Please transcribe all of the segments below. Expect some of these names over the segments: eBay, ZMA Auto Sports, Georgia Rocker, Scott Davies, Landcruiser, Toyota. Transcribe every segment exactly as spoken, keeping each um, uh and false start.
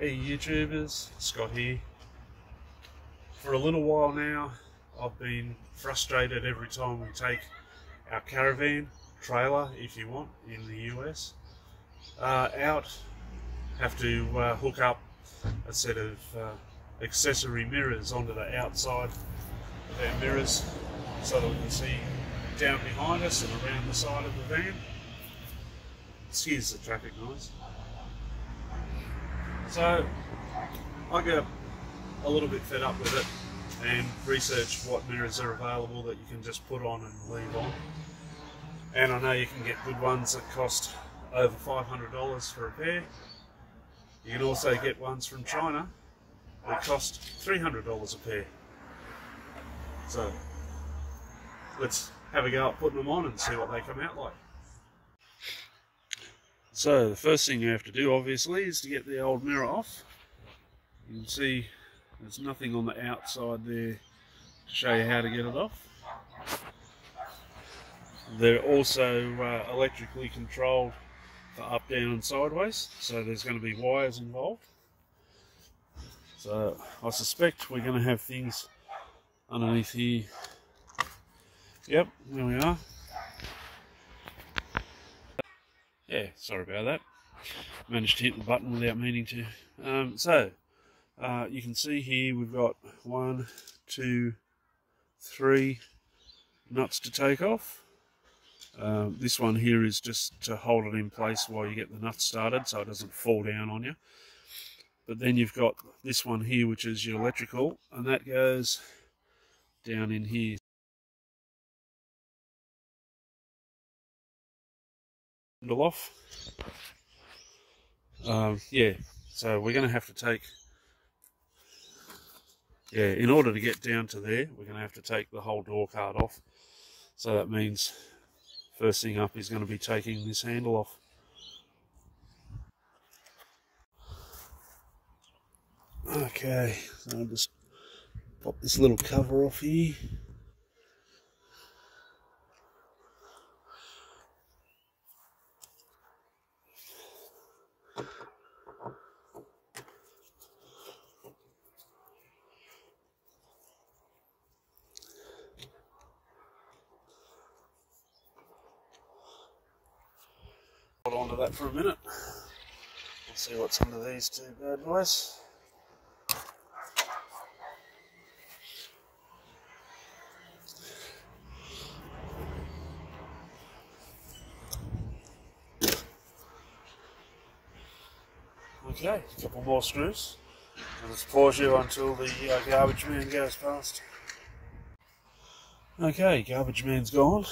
Hey YouTubers, Scott here. For a little while now I've been frustrated every time we take our caravan, trailer if you want, in the U S uh, out, have to uh, hook up a set of uh, accessory mirrors onto the outside of our mirrors so that we can see down behind us and around the side of the van. Excuse the traffic noise. So I got a little bit fed up with it and researched what mirrors are available that you can just put on and leave on. And I know you can get good ones that cost over five hundred dollars for a pair. You can also get ones from China that cost three hundred dollars a pair. So let's have a go at putting them on and see what they come out like. So the first thing you have to do, obviously, is to get the old mirror off. You can see there's nothing on the outside there to show you how to get it off. They're also uh, electrically controlled for up, down and sideways, so there's going to be wires involved. So I suspect we're going to have things underneath here. Yep, there we are. Yeah, sorry about that. Managed to hit the button without meaning to. Um, so, uh, you can see here we've got one, two, three nuts to take off. Um, this one here is just to hold it in place while you get the nuts started so it doesn't fall down on you. But then you've got this one here, which is your electrical, and that goes down in here. Off. Um, yeah, so we're going to have to take, yeah, in order to get down to there, we're going to have to take the whole door card off. So that means first thing up is going to be taking this handle off. Okay, so I'll just pop this little cover off here. Onto that for a minute. Let's see what's under these two bad boys. Okay, a couple more screws. I'll just pause you until the uh, garbage man goes past. Okay, garbage man's gone.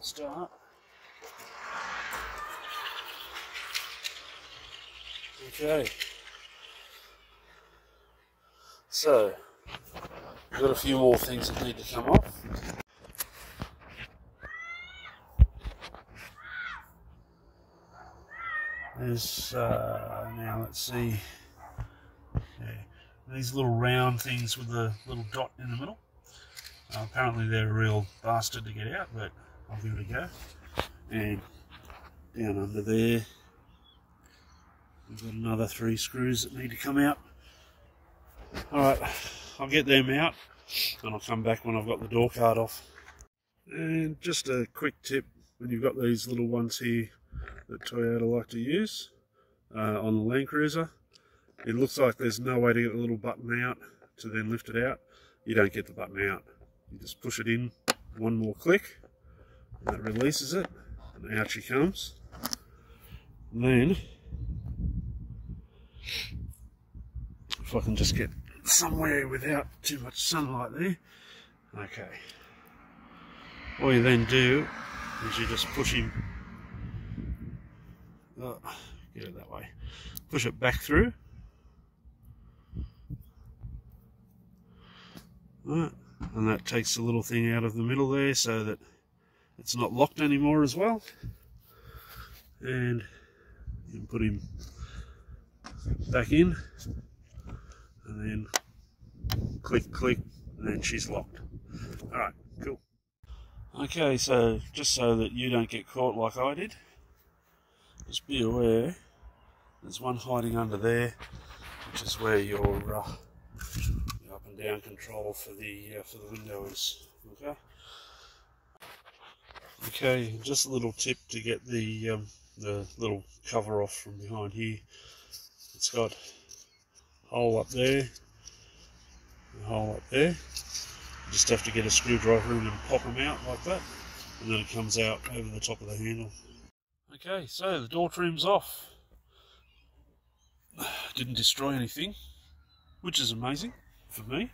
Start. Okay, so we've got a few more things that need to come off. There's uh, now let's see, yeah, these little round things with the little dot in the middle. Uh, apparently they're a real bastard to get out, but I'll give it a go. And down under there, we've got another three screws that need to come out. Alright, I'll get them out and I'll come back when I've got the door card off. And just a quick tip, when you've got these little ones here that Toyota like to use uh, on the Land Cruiser, it looks like there's no way to get the little button out to then lift it out. You don't get the button out. You just push it in, one more click. That releases it, and out she comes. And then, if I can just get somewhere without too much sunlight there, okay. All you then do is you just push him. Oh, yeah, that way. Push it back through. Right. And that takes the little thing out of the middle there so that it's not locked anymore as well. And you can put him back in, and then click, click, and then she's locked. All right, cool. Okay, so just so that you don't get caught like I did, just be aware there's one hiding under there, which is where your uh, up and down control for the uh, for the window is. Okay. Okay, just a little tip to get the um, the little cover off from behind here. It's got a hole up there, a hole up there. You just have to get a screwdriver in and pop them out like that, and then it comes out over the top of the handle. Okay, so the door trim's off. Didn't destroy anything, which is amazing for me.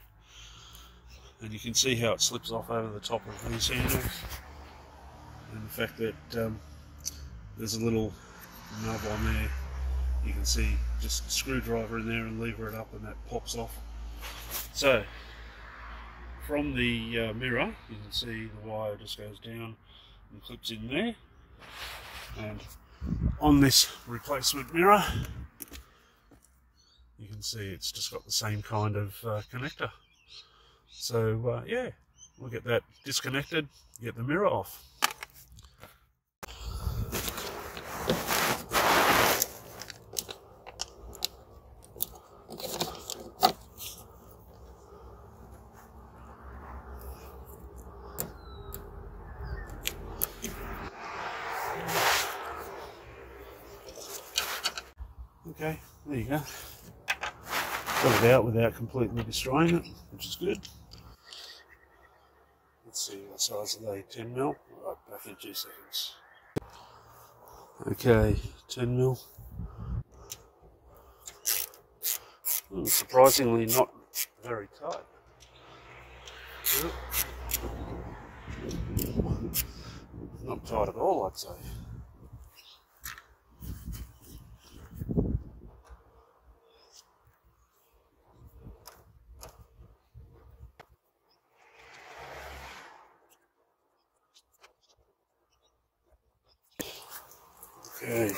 And you can see how it slips off over the top of these handles. And the fact that um, there's a little knob on there, you can see just screwdriver in there and lever it up and that pops off. So from the uh, mirror you can see the wire just goes down and clips in there, and on this replacement mirror you can see it's just got the same kind of uh, connector. So uh, yeah, we'll get that disconnected, get the mirror off. Okay, there you go. Got it out without completely destroying it, which is good. Let's see what size are they, ten mil? All right, back in two seconds. Okay, ten mil. Ooh, surprisingly not very tight. Not tight at all, I'd say. Okay,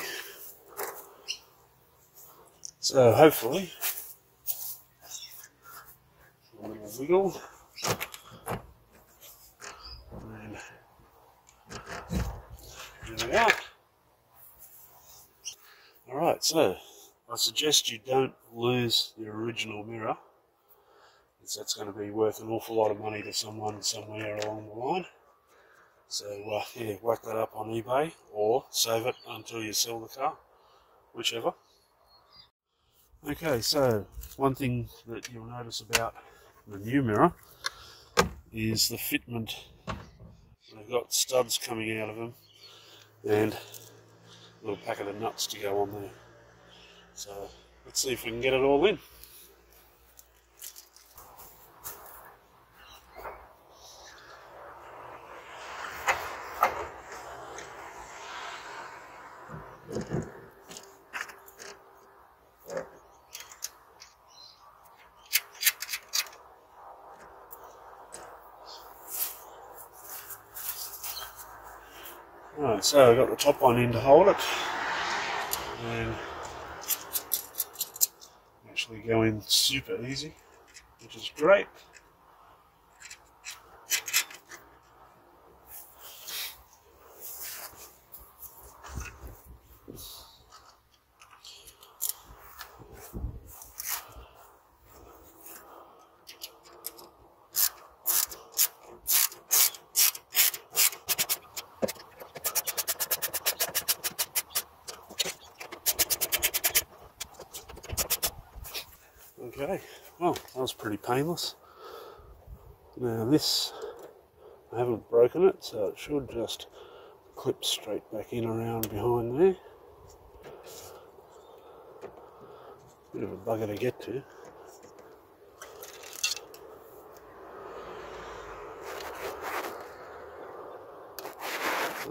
so hopefully, a little wiggle, and there we are. Alright, so I suggest you don't lose your original mirror, because that's going to be worth an awful lot of money to someone somewhere along the line. So uh, yeah, whack that up on eBay or save it until you sell the car, whichever. Okay, so one thing that you'll notice about the new mirror is the fitment. They've got studs coming out of them and a little packet of nuts to go on there. So let's see if we can get it all in. Alright, so I've got the top one in to hold it, and actually go in super easy, which is great. Okay, well, that was pretty painless. Now this, I haven't broken it, so it should just clip straight back in around behind there. Bit of a bugger to get to.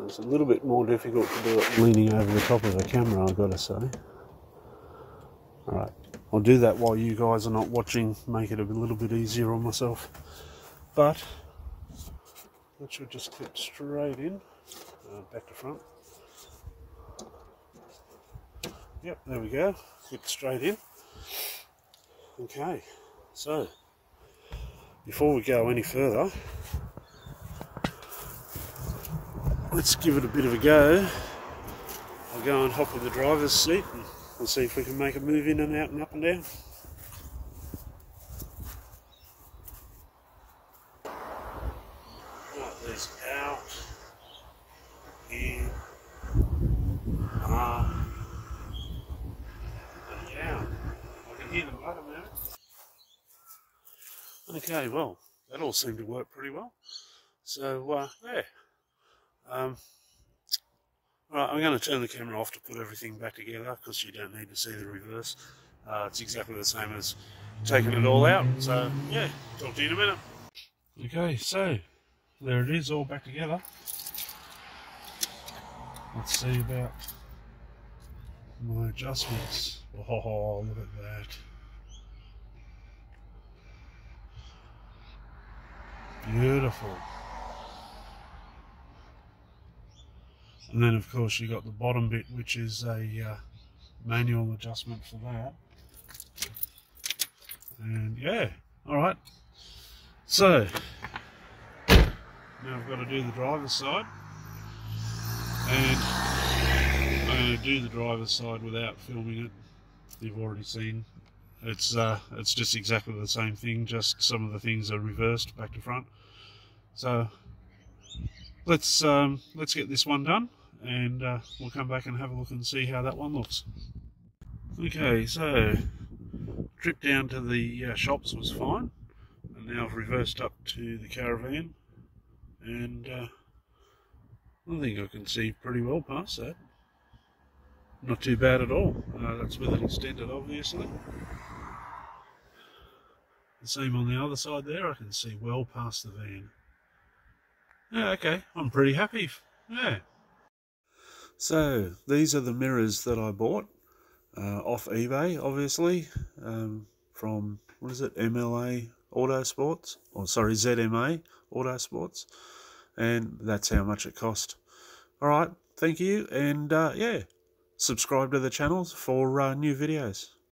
It's a little bit more difficult to do it leaning over the top of the camera, I've got to say. Alright, I'll do that while you guys are not watching, make it a little bit easier on myself. But that should just clip straight in, uh, back to front. Yep, there we go, clip straight in. Okay, so before we go any further, let's give it a bit of a go. I'll go and hop in the driver's seat and we'll see if we can make a move in and out and up and down. Right, there's out, in, up, and down. I can hear the motor moving. Okay, well, that all seemed to work pretty well. So, uh, yeah. Um, right, I'm going to turn the camera off to put everything back together because you don't need to see the reverse. Uh, it's exactly the same as taking it all out. So, yeah, talk to you in a minute. Okay, so there it is, all back together. Let's see about my adjustments. Oh, look at that. Beautiful. And then of course you got the bottom bit, which is a uh, manual adjustment for that. And yeah, alright. So now I've got to do the driver's side. And I'm going to do the driver's side without filming it. You've already seen. It's uh, it's just exactly the same thing, just some of the things are reversed back to front. So let's um, let's get this one done, and uh, we'll come back and have a look and see how that one looks. Okay, so trip down to the uh, shops was fine, and now I've reversed up to the caravan, and uh, I think I can see pretty well past that. Not too bad at all. Uh, that's with it extended, obviously. The same on the other side there, I can see well past the van. Yeah, okay, I'm pretty happy. Yeah. So, these are the mirrors that I bought uh, off eBay, obviously, um, from, what is it, M L A Auto Sports? Or, sorry, Z M A Auto Sports. And that's how much it cost. Alright, thank you, and uh, yeah, subscribe to the channels for uh, new videos.